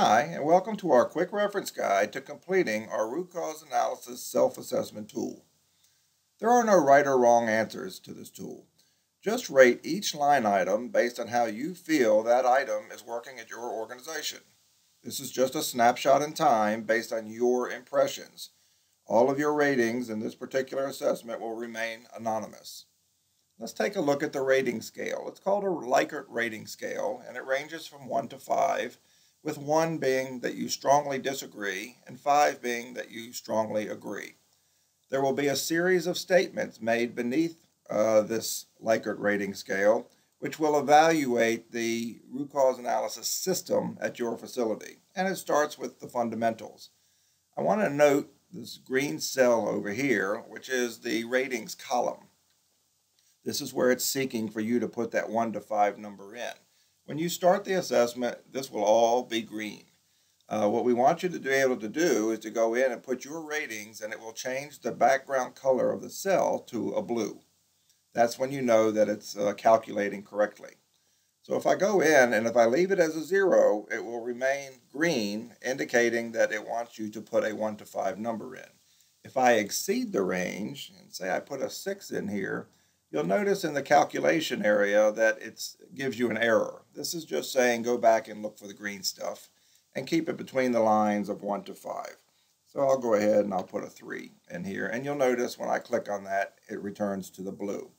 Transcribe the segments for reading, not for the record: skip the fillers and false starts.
Hi, and welcome to our quick reference guide to completing our root cause analysis self-assessment tool. There are no right or wrong answers to this tool. Just rate each line item based on how you feel that item is working at your organization. This is just a snapshot in time based on your impressions. All of your ratings in this particular assessment will remain anonymous. Let's take a look at the rating scale. It's called a Likert rating scale, and it ranges from 1 to 5. With 1 being that you strongly disagree and 5 being that you strongly agree. There will be a series of statements made beneath this Likert rating scale, which will evaluate the root cause analysis system at your facility. And it starts with the fundamentals. I want to note this green cell over here, which is the ratings column. This is where it's seeking for you to put that 1 to 5 number in. When you start the assessment, this will all be green. What we want you to be able to do is to go in and put your ratings, and it will change the background color of the cell to a blue. That's when you know that it's calculating correctly. So if I go in and if I leave it as a 0, it will remain green, indicating that it wants you to put a 1 to 5 number in. If I exceed the range, and say I put a 6 in here, you'll notice in the calculation area that it gives you an error. This is just saying go back and look for the green stuff and keep it between the lines of 1 to 5. So I'll go ahead and I'll put a 3 in here, and you'll notice when I click on that it returns to the blue.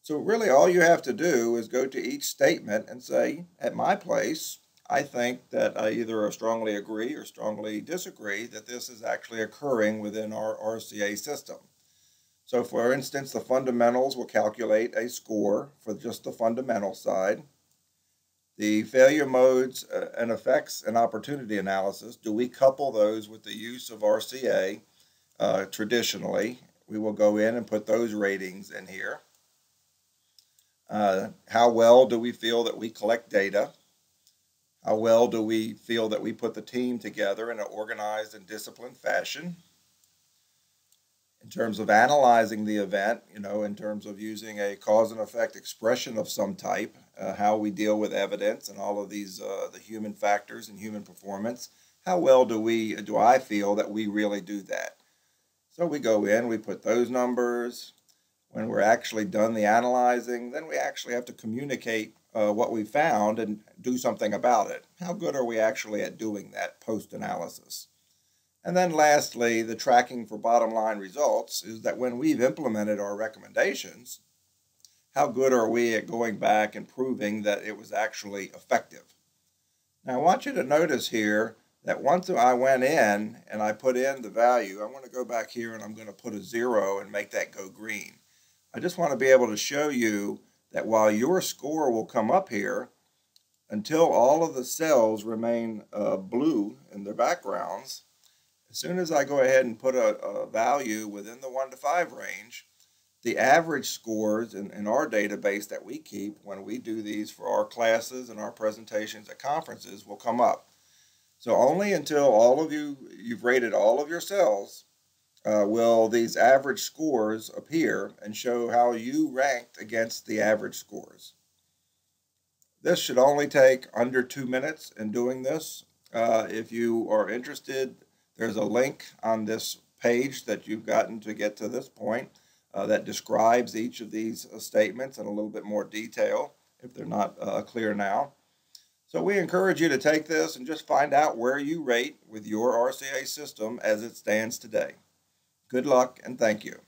So really all you have to do is go to each statement and say, at my place, I think that I either strongly agree or strongly disagree that this is actually occurring within our RCA system. So for instance, the fundamentals will calculate a score for just the fundamental side. The failure modes and effects and opportunity analysis, do we couple those with the use of RCA traditionally? We will go in and put those ratings in here. How well do we feel that we collect data? How well do we feel that we put the team together in an organized and disciplined fashion? In terms of analyzing the event, in terms of using a cause and effect expression of some type, how we deal with evidence and all of these, the human factors and human performance, how well do I feel that we really do that? So we go in, we put those numbers. When we're actually done the analyzing, then we actually have to communicate what we found and do something about it. How good are we actually at doing that post-analysis? And then lastly, the tracking for bottom line results is that when we've implemented our recommendations, how good are we at going back and proving that it was actually effective? Now I want you to notice here that once I went in and I put in the value, I want to go back here and I'm going to put a 0 and make that go green. I just want to be able to show you that while your score will come up here, until all of the cells remain blue in their backgrounds, as soon as I go ahead and put a value within the 1 to 5 range, the average scores in our database that we keep when we do these for our classes and our presentations at conferences will come up. So only until all of you've rated all of your cells will these average scores appear and show how you ranked against the average scores. This should only take under 2 minutes in doing this. If you are interested, there's a link on this page that you've gotten to get to this point that describes each of these statements in a little bit more detail if they're not clear now. So we encourage you to take this and just find out where you rate with your RCA system as it stands today. Good luck and thank you.